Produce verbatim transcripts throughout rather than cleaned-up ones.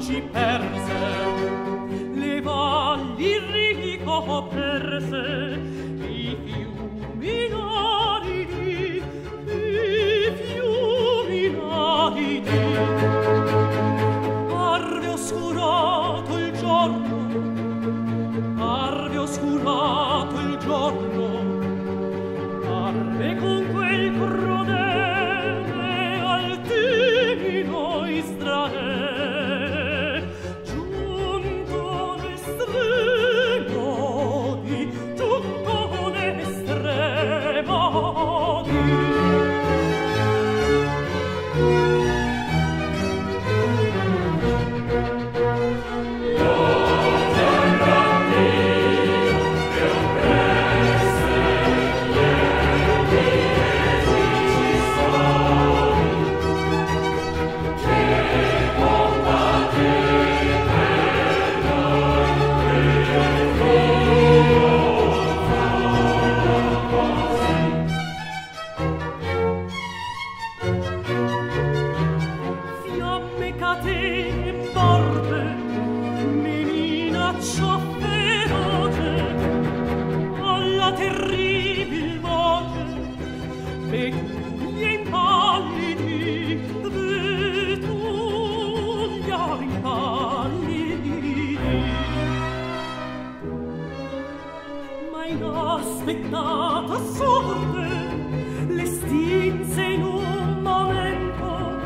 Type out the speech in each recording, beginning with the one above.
lanci perse, le valli righi coperse, i fiumi aridi, i fiumi aridi. Parve oscurato il giorno, parve oscurato il giorno, parve con quel crudele al timino Israele. Inaspettata sorte le stinse in un momento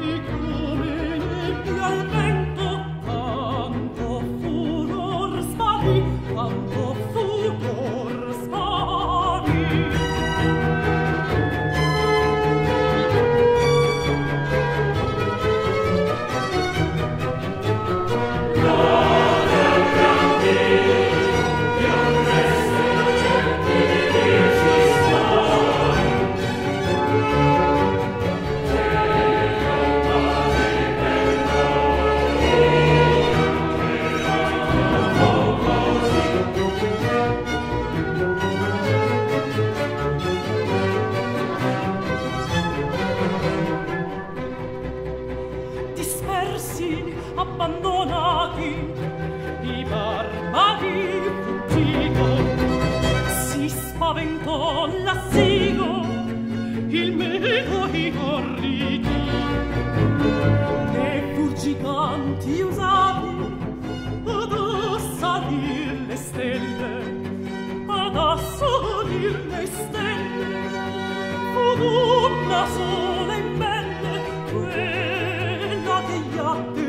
e come nebbia al vento tanto furor sparì, tanto furor sparì. Abbandonati di barbari fuggito si spaventò l'assigo il meco i corridi e fuggicanti usati ad assalir le stelle ad assalir le stelle fu una sola e bella quella che gli attende